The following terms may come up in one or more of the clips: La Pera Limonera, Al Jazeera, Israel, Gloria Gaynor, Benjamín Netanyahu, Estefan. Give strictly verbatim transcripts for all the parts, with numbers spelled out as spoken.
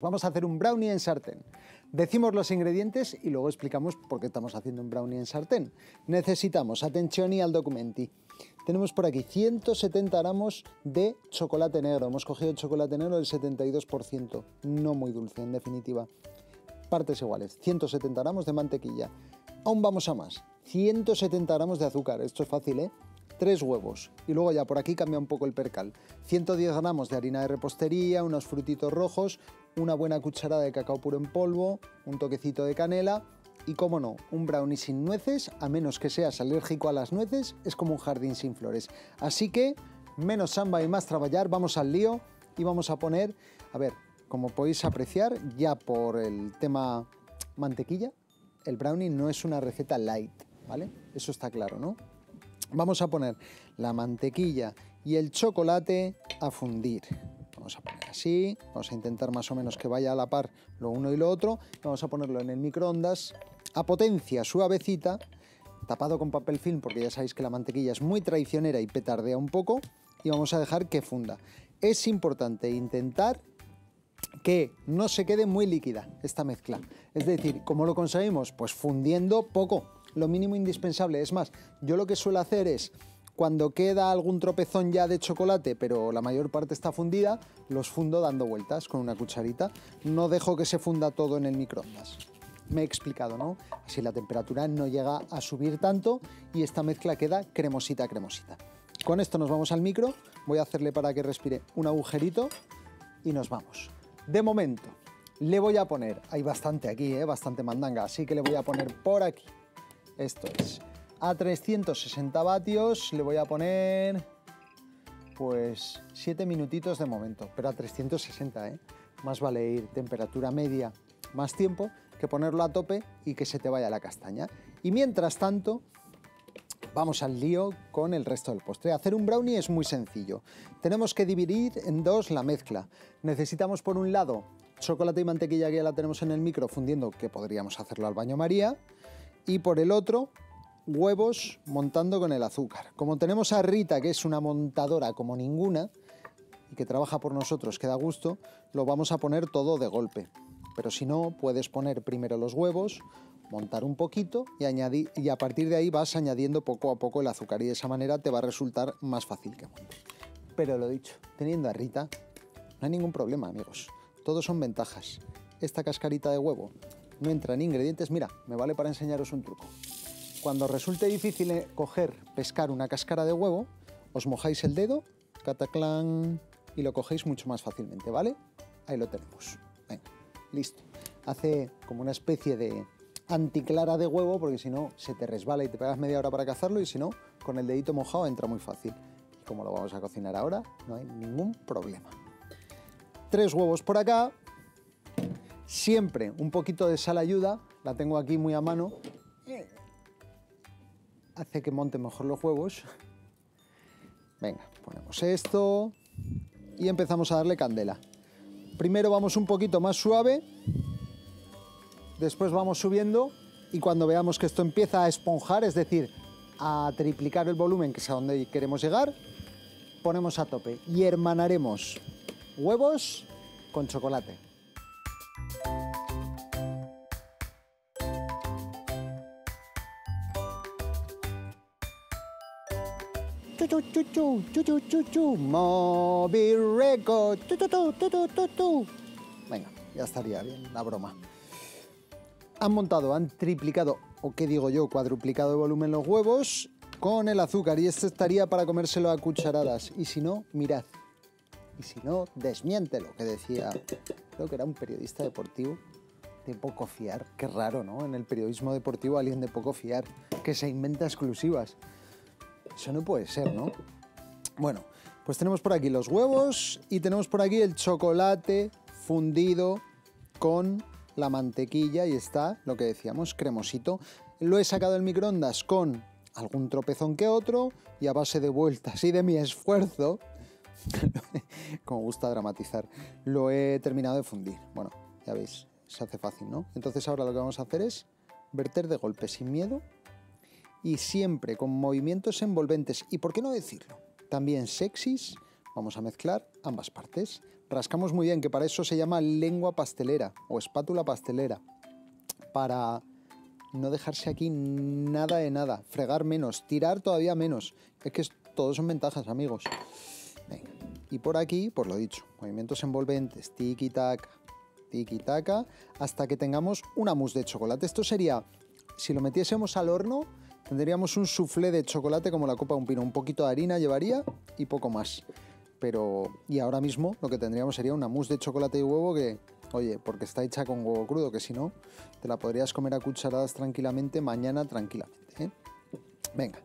Vamos a hacer un brownie en sartén. Decimos los ingredientes y luego explicamos por qué estamos haciendo un brownie en sartén. Necesitamos, atención al documenti, tenemos por aquí ciento setenta gramos de chocolate negro. Hemos cogido el chocolate negro del setenta y dos por ciento, no muy dulce en definitiva. Partes iguales, ciento setenta gramos de mantequilla. Aún vamos a más, ciento setenta gramos de azúcar, esto es fácil, ¿eh? Tres huevos, y luego ya por aquí cambia un poco el percal. ciento diez gramos de harina de repostería, unos frutitos rojos, una buena cucharada de cacao puro en polvo, un toquecito de canela y, cómo no, un brownie sin nueces, a menos que seas alérgico a las nueces, es como un jardín sin flores. Así que, menos samba y más trabajar, vamos al lío y vamos a poner, a ver, como podéis apreciar, ya por el tema mantequilla, el brownie no es una receta light, ¿vale? Eso está claro, ¿no? Vamos a poner la mantequilla y el chocolate a fundir. Vamos a poner así, vamos a intentar más o menos que vaya a la par lo uno y lo otro. Vamos a ponerlo en el microondas a potencia suavecita, tapado con papel film porque ya sabéis que la mantequilla es muy traicionera y petardea un poco, y vamos a dejar que funda. Es importante intentar que no se quede muy líquida esta mezcla. Es decir, ¿cómo lo conseguimos? Pues fundiendo poco, lo mínimo indispensable. Es más, yo lo que suelo hacer es, cuando queda algún tropezón ya de chocolate, pero la mayor parte está fundida, los fundo dando vueltas con una cucharita. No dejo que se funda todo en el microondas. Me he explicado, ¿no? Así la temperatura no llega a subir tanto y esta mezcla queda cremosita, cremosita. Con esto nos vamos al micro. Voy a hacerle para que respire un agujerito y nos vamos. De momento, le voy a poner... Hay bastante aquí, ¿eh? Bastante mandanga, así que le voy a poner por aquí. Esto es, a trescientos sesenta vatios le voy a poner pues siete minutitos de momento, pero a trescientos sesenta, ¿eh? Más vale ir temperatura media más tiempo que ponerlo a tope y que se te vaya la castaña. Y mientras tanto, vamos al lío con el resto del postre. Hacer un brownie es muy sencillo. Tenemos que dividir en dos la mezcla. Necesitamos por un lado chocolate y mantequilla, que ya la tenemos en el micro fundiendo, que podríamos hacerlo al baño María. Y por el otro, huevos montando con el azúcar. Como tenemos a Rita, que es una montadora como ninguna, y que trabaja por nosotros, que da gusto, lo vamos a poner todo de golpe. Pero si no, puedes poner primero los huevos, montar un poquito y, añadir, y a partir de ahí vas añadiendo poco a poco el azúcar, y de esa manera te va a resultar más fácil que monte. Pero lo dicho, teniendo a Rita, no hay ningún problema, amigos. Todo son ventajas. Esta cascarita de huevo no entran ingredientes. Mira, me vale para enseñaros un truco. Cuando resulte difícil coger, pescar una cáscara de huevo, os mojáis el dedo, cataclán, y lo cogéis mucho más fácilmente, ¿vale? Ahí lo tenemos. Venga, listo. Hace como una especie de anticlara de huevo, porque si no se te resbala y te pegas media hora para cazarlo, y si no, con el dedito mojado entra muy fácil. Y como lo vamos a cocinar ahora, no hay ningún problema. Tres huevos por acá. Siempre un poquito de sal ayuda, la tengo aquí muy a mano, hace que monten mejor los huevos. Venga, ponemos esto y empezamos a darle candela. Primero vamos un poquito más suave, después vamos subiendo, y cuando veamos que esto empieza a esponjar, es decir, a triplicar el volumen, que es a donde queremos llegar, ponemos a tope y hermanaremos huevos con chocolate. Chu chu chu chu chu chu chu Moby Record. Tu, tu, tu, tu, tu, tu. Venga, ya estaría bien la broma. Han montado, han triplicado, o qué digo yo, cuadruplicado de volumen los huevos con el azúcar, y este estaría para comérselo a cucharadas. Y si no, mirad. Y si no, desmiéntelo, que decía, creo que era un periodista deportivo, de poco fiar. Qué raro, ¿no? En el periodismo deportivo alguien de poco fiar que se inventa exclusivas. Eso no puede ser, ¿no? Bueno, pues tenemos por aquí los huevos y tenemos por aquí el chocolate fundido con la mantequilla, y está, lo que decíamos, cremosito. Lo he sacado del microondas con algún tropezón que otro, y a base de vueltas y de mi esfuerzo, como gusta dramatizar, lo he terminado de fundir. Bueno, ya veis, se hace fácil, ¿no? Entonces ahora lo que vamos a hacer es verter de golpe sin miedo, y siempre con movimientos envolventes, y por qué no decirlo, también sexys. Vamos a mezclar ambas partes. rascamos muy bien, que para eso se llama lengua pastelera o espátula pastelera, para no dejarse aquí nada de nada, fregar menos, tirar todavía menos. Es que todos son ventajas, amigos. Venga. Y por aquí, pues lo dicho, movimientos envolventes, tiki taca, tiki taca, hasta que tengamos una mousse de chocolate. Esto sería, si lo metiésemos al horno, tendríamos un soufflé de chocolate como la copa de un pino. Un poquito de harina llevaría y poco más. Pero, y ahora mismo lo que tendríamos sería una mousse de chocolate y huevo que, oye, porque está hecha con huevo crudo, que si no, te la podrías comer a cucharadas tranquilamente, mañana tranquilamente, ¿eh? Venga,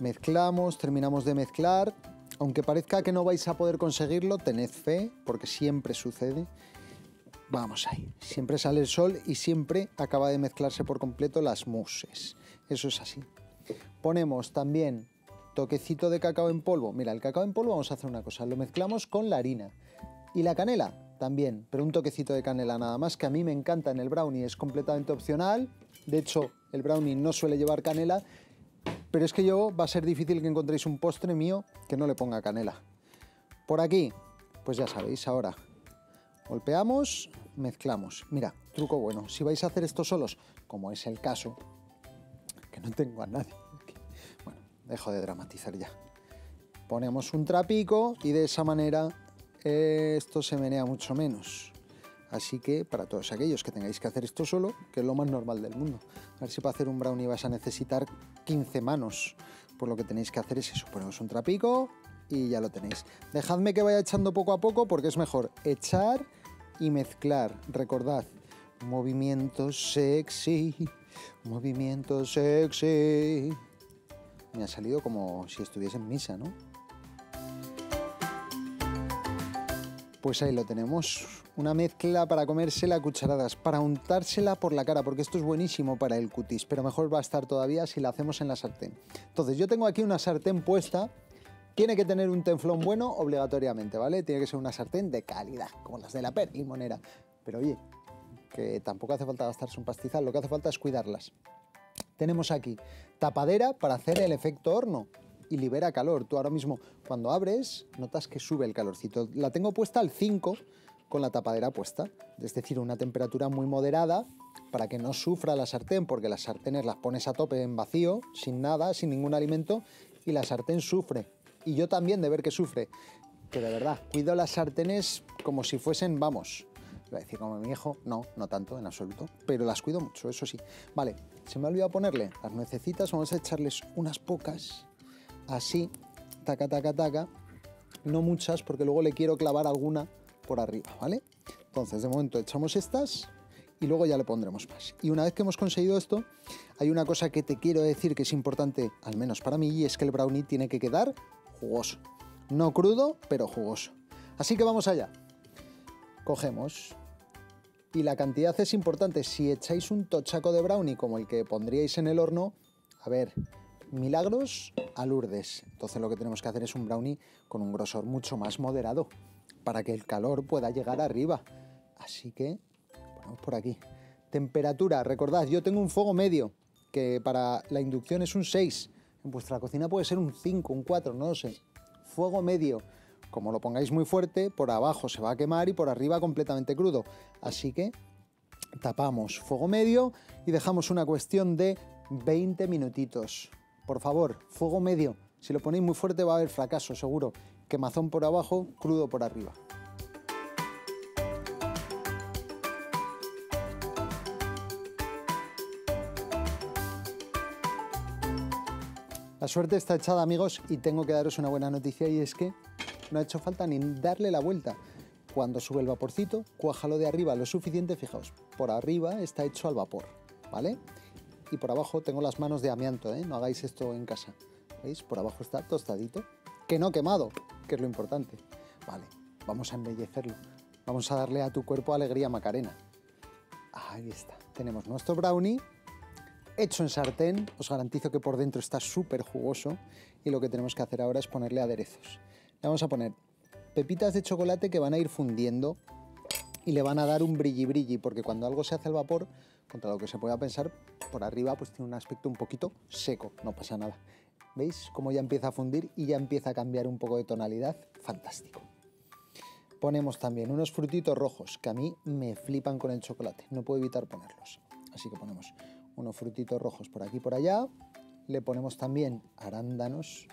mezclamos, terminamos de mezclar. Aunque parezca que no vais a poder conseguirlo, tened fe, porque siempre sucede. Vamos ahí, siempre sale el sol y siempre acaba de mezclarse por completo las mousses. Eso es así. Ponemos también toquecito de cacao en polvo. Mira, el cacao en polvo vamos a hacer una cosa, lo mezclamos con la harina y la canela también, pero un toquecito de canela nada más, que a mí me encanta en el brownie, es completamente opcional. De hecho, el brownie no suele llevar canela, pero es que yo va a ser difícil que encontréis un postre mío que no le ponga canela. Por aquí, pues ya sabéis, ahora golpeamos, mezclamos. Mira, truco bueno, si vais a hacer esto solos, como es el caso, que no tengo a nadie aquí. Bueno, dejo de dramatizar ya. Ponemos un trapico y de esa manera esto se menea mucho menos. Así que para todos aquellos que tengáis que hacer esto solo, que es lo más normal del mundo. A ver si para hacer un brownie vas a necesitar quince manos. Pues lo que tenéis que hacer es eso, ponemos un trapico y ya lo tenéis. Dejadme que vaya echando poco a poco porque es mejor echar y mezclar. Recordad, movimiento sexy, movimiento sexy. Me ha salido como si estuviese en misa, ¿no? Pues ahí lo tenemos, una mezcla para comérsela a cucharadas, para untársela por la cara, porque esto es buenísimo para el cutis, pero mejor va a estar todavía si la hacemos en la sartén. Entonces yo tengo aquí una sartén puesta, tiene que tener un teflón bueno obligatoriamente, ¿vale? Tiene que ser una sartén de calidad, como las de La Pera Limonera, pero oye, que tampoco hace falta gastarse un pastizal, lo que hace falta es cuidarlas. Tenemos aquí tapadera para hacer el efecto horno. Y libera calor. Tú ahora mismo cuando abres notas que sube el calorcito. La tengo puesta al cinco con la tapadera puesta, es decir, una temperatura muy moderada para que no sufra la sartén, porque las sartenes las pones a tope en vacío, sin nada, sin ningún alimento, y la sartén sufre. Y yo también, de ver que sufre, que de verdad cuido las sartenes como si fuesen, vamos, iba a decir como mi hijo, no, no tanto en absoluto, pero las cuido mucho, eso sí. Vale, se me ha olvidado ponerle las nuececitas, vamos a echarles unas pocas. Así, taca, taca, taca, no muchas porque luego le quiero clavar alguna por arriba, ¿vale? Entonces, de momento echamos estas y luego ya le pondremos más. Y una vez que hemos conseguido esto, hay una cosa que te quiero decir que es importante, al menos para mí, y es que el brownie tiene que quedar jugoso. No crudo, pero jugoso. Así que vamos allá. Cogemos. Y la cantidad es importante. Si echáis un tochaco de brownie como el que pondríais en el horno, a ver... milagros a Lourdes. Entonces lo que tenemos que hacer es un brownie con un grosor mucho más moderado para que el calor pueda llegar arriba. Así que ponemos por aquí. Temperatura, recordad, yo tengo un fuego medio que para la inducción es un seis. En vuestra cocina puede ser un cinco, un cuatro, no lo sé. Fuego medio. Como lo pongáis muy fuerte, por abajo se va a quemar y por arriba completamente crudo. Así que tapamos fuego medio y dejamos una cuestión de veinte minutitos. Por favor, fuego medio. Si lo ponéis muy fuerte va a haber fracaso, seguro. Quemazón por abajo, crudo por arriba. La suerte está echada, amigos, y tengo que daros una buena noticia, y es que no ha hecho falta ni darle la vuelta. Cuando sube el vaporcito, cuájalo de arriba lo suficiente, fijaos, por arriba está hecho al vapor, ¿vale? Y por abajo tengo las manos de amianto, ¿eh? No hagáis esto en casa. ¿Veis? Por abajo está tostadito, que no quemado, que es lo importante. Vale, vamos a embellecerlo. Vamos a darle a tu cuerpo alegría Macarena. Ahí está. Tenemos nuestro brownie hecho en sartén. Os garantizo que por dentro está súper jugoso. Y lo que tenemos que hacer ahora es ponerle aderezos. Le vamos a poner pepitas de chocolate que van a ir fundiendo y le van a dar un brilli brilli, porque cuando algo se hace al vapor, contra lo que se pueda pensar, por arriba pues tiene un aspecto un poquito seco, no pasa nada. ¿Veis cómo ya empieza a fundir y ya empieza a cambiar un poco de tonalidad? Fantástico. Ponemos también unos frutitos rojos, que a mí me flipan con el chocolate, no puedo evitar ponerlos. Así que ponemos unos frutitos rojos por aquí y por allá. Le ponemos también arándanos.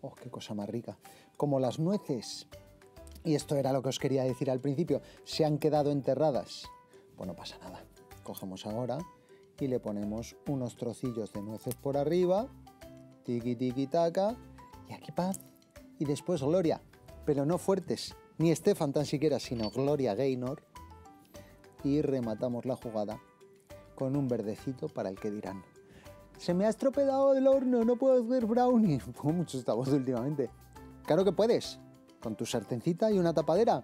¡Oh, qué cosa más rica! Como las nueces. Y esto era lo que os quería decir al principio. Se han quedado enterradas. Pues no pasa nada. Cogemos ahora y le ponemos unos trocillos de nueces por arriba. Tiqui, tiqui, taca. Y aquí paz. Y después Gloria. Pero no fuertes. Ni Estefan tan siquiera, sino Gloria Gaynor. Y rematamos la jugada con un verdecito para el que dirán: se me ha estropeado el horno, no puedo hacer brownie. Pongo mucho esta voz últimamente. Claro que puedes, con tu sartencita y una tapadera.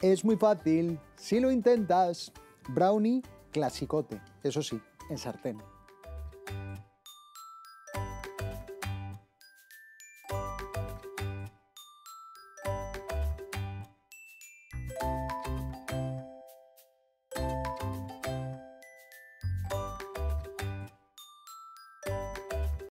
Es muy fácil, si lo intentas. Brownie clasicote, eso sí, en sartén.